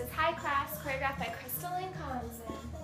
is High Class, choreographed by Kristal Lynn Konzen.